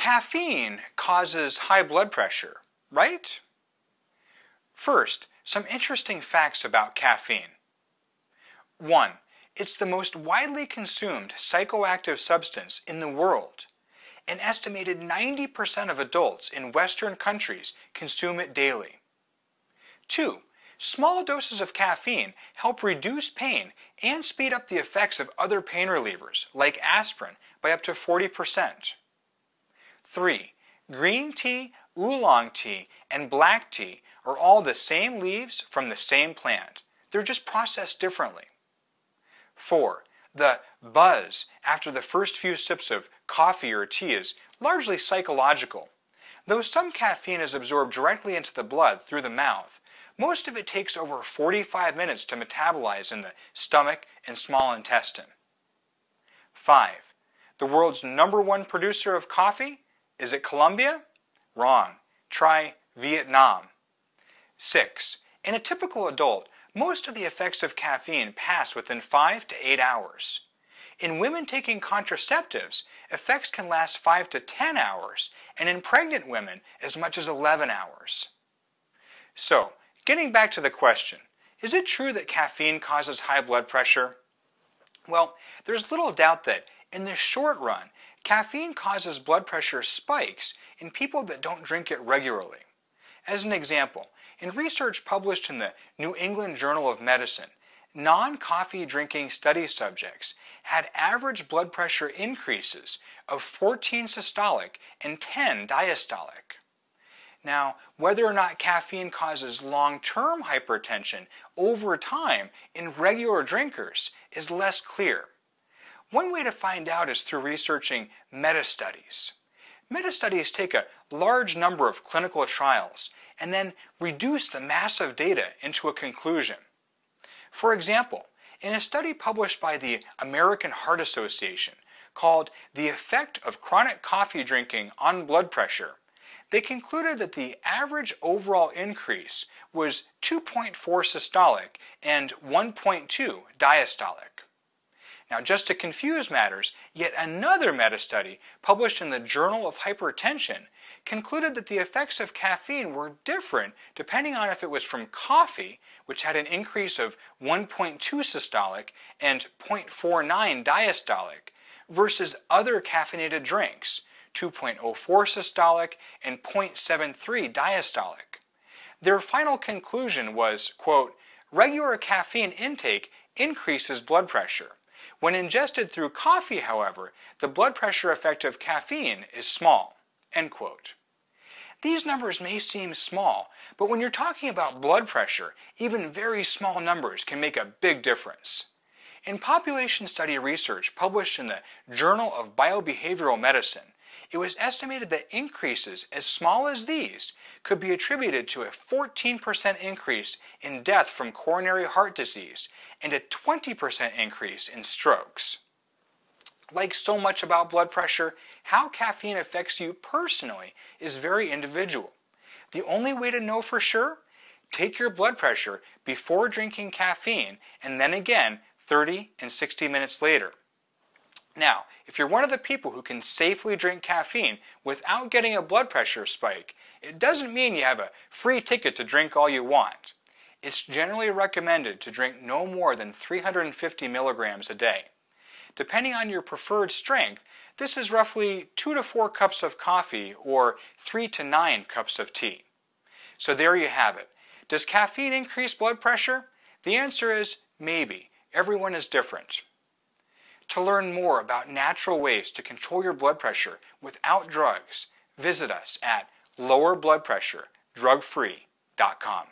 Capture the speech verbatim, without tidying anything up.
Caffeine causes high blood pressure, right? First, some interesting facts about caffeine. One, it's the most widely consumed psychoactive substance in the world. An estimated ninety percent of adults in Western countries consume it daily. Two, small doses of caffeine help reduce pain and speed up the effects of other pain relievers, like aspirin, by up to forty percent. Three, green tea, oolong tea, and black tea are all the same leaves from the same plant. They're just processed differently. Four, the buzz after the first few sips of coffee or tea is largely psychological. Though some caffeine is absorbed directly into the blood through the mouth, most of it takes over forty-five minutes to metabolize in the stomach and small intestine. Five, the world's number one producer of coffee? Is it Colombia? Wrong. Try Vietnam. Six, in a typical adult, most of the effects of caffeine pass within five to eight hours. In women taking contraceptives, effects can last five to ten hours, and in pregnant women, as much as eleven hours. So, getting back to the question, is it true that caffeine causes high blood pressure? Well, there's little doubt that, in the short run, caffeine causes blood pressure spikes in people that don't drink it regularly. As an example, in research published in the New England Journal of Medicine, non-coffee drinking study subjects had average blood pressure increases of fourteen systolic and ten diastolic. Now, whether or not caffeine causes long-term hypertension over time in regular drinkers is less clear. One way to find out is through researching meta-studies. Meta-studies take a large number of clinical trials and then reduce the massive data into a conclusion. For example, in a study published by the American Heart Association called "The Effect of Chronic Coffee Drinking on Blood Pressure," they concluded that the average overall increase was two point four systolic and one point two diastolic. Now, just to confuse matters, yet another meta-study published in the Journal of Hypertension concluded that the effects of caffeine were different depending on if it was from coffee, which had an increase of one point two systolic and zero point four nine diastolic, versus other caffeinated drinks, two point zero four systolic and zero point seven three diastolic. Their final conclusion was, quote, "Regular caffeine intake increases blood pressure. When ingested through coffee, however, the blood pressure effect of caffeine is small." End quote. These numbers may seem small, but when you're talking about blood pressure, even very small numbers can make a big difference. In population study research published in the Journal of Biobehavioral Medicine, it was estimated that increases as small as these could be attributed to a fourteen percent increase in death from coronary heart disease and a twenty percent increase in strokes. Like so much about blood pressure, how caffeine affects you personally is very individual. The only way to know for sure? Take your blood pressure before drinking caffeine and then again thirty and sixty minutes later. Now, if you're one of the people who can safely drink caffeine without getting a blood pressure spike, it doesn't mean you have a free ticket to drink all you want. It's generally recommended to drink no more than three hundred fifty milligrams a day. Depending on your preferred strength, this is roughly two to four cups of coffee or three to nine cups of tea. So there you have it. Does caffeine increase blood pressure? The answer is maybe. Everyone is different. To learn more about natural ways to control your blood pressure without drugs, visit us at lower blood pressure drug free dot com.